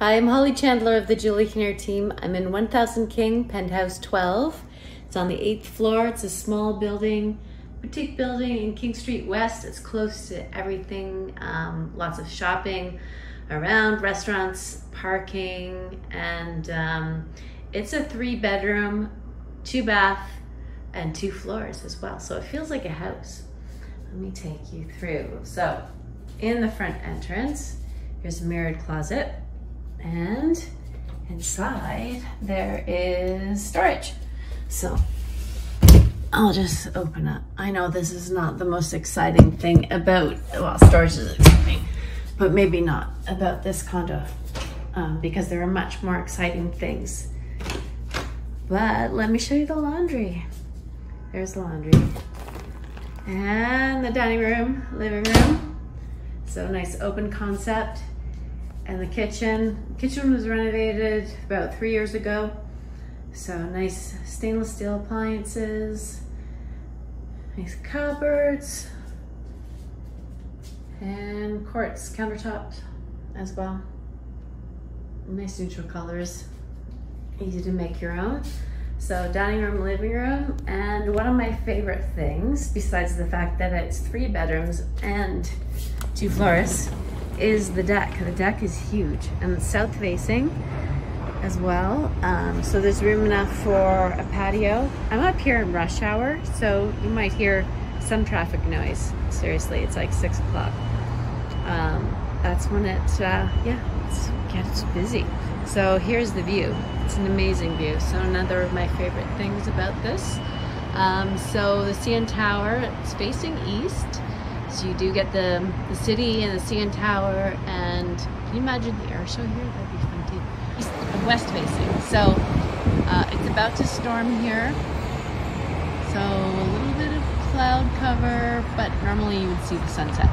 Hi, I'm Holly Chandler of the Julie Kinnear team. I'm in 1000 King, penthouse 12. It's on the 8th floor. It's a small building, boutique building in King Street West. It's close to everything, lots of shopping around, restaurants, parking, and it's a 3-bedroom, 2-bath, and 2 floors as well. So it feels like a house. Let me take you through. So in the front entrance, here's a mirrored closet. And inside there is storage. So I'll just open up. I know this is not the most exciting thing about, well, storage is exciting, but maybe not about this condo because there are much more exciting things. But let me show you the laundry. There's the laundry. And the dining room, living room. So nice open concept. And the kitchen. The kitchen was renovated about 3 years ago. So nice stainless steel appliances, nice cupboards, and quartz countertops as well. Nice neutral colors, easy to make your own. So dining room, living room, and one of my favorite things, besides the fact that it's 3 bedrooms and 2 floors, is the deck. The deck is huge and it's south facing as well. So there's room enough for a patio. I'm up here in rush hour, so you might hear some traffic noise. Seriously, it's like 6 o'clock. That's when it gets busy. So here's the view. It's an amazing view. So another of my favorite things about this. So the CN Tower, it's facing east. So you do get the city and the CN Tower, and can you imagine the air show here? That'd be fun too. East and west facing. So it's about to storm here. So a little bit of cloud cover, but normally you would see the sunset.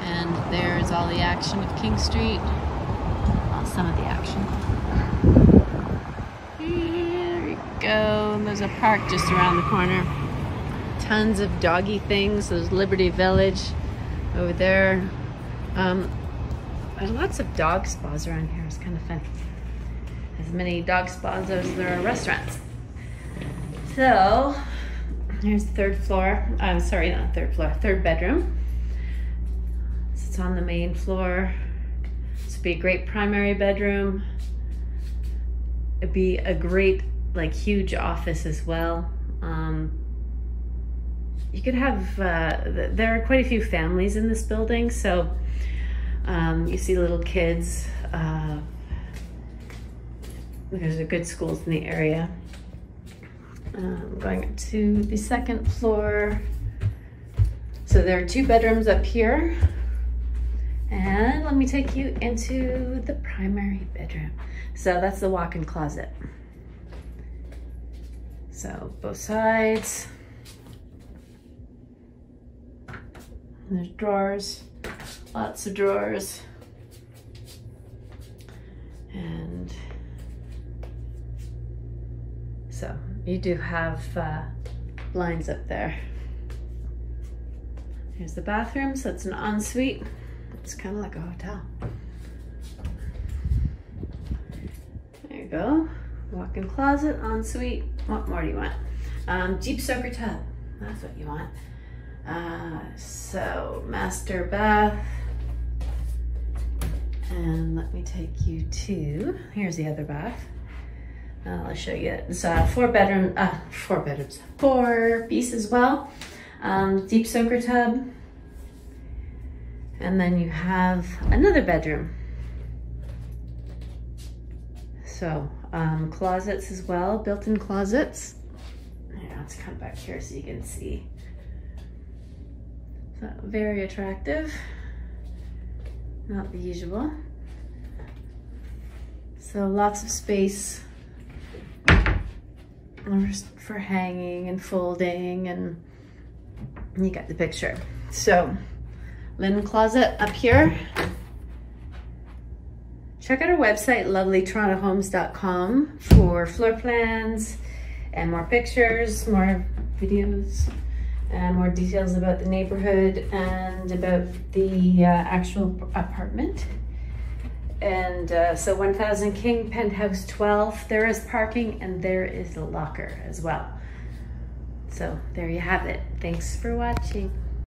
And there's all the action of King Street. Well, some of the action. Here we go. And there's a park just around the corner. Tons of doggy things. There's Liberty Village over there. There's lots of dog spas around here. It's kind of fun. As many dog spas as there are restaurants. So here's the 3rd floor. I'm sorry, not 3rd floor, 3rd bedroom. It's on the main floor. This would be a great primary bedroom. It'd be a great, like, huge office as well. You could have, there are quite a few families in this building, so you see little kids. There's good schools in the area. Going up to the 2nd floor. So there are 2 bedrooms up here. And let me take you into the primary bedroom. So that's the walk-in closet. So both sides. There's drawers, lots of drawers, and so you do have blinds up there. Here's the bathroom, so it's an ensuite. It's kind of like a hotel. There you go, walk-in closet, ensuite. What more do you want? Deep soaker tub, that's what you want. So master bath, and let me take you to, here's the other bath. I'll show you it. It's 4 bedrooms, 4-piece as well. Deep soaker tub. And then you have another bedroom. So, closets as well, built-in closets. Let's come back here so you can see. So very attractive, not the usual. So lots of space for hanging and folding, and you got the picture. So linen closet up here. Check out our website, lovelytorontohomes.com, for floor plans and more pictures, more videos, and more details about the neighborhood and about the actual apartment. And so 1000 King, penthouse 12, there is parking and there is a locker as well. So there you have it. Thanks for watching.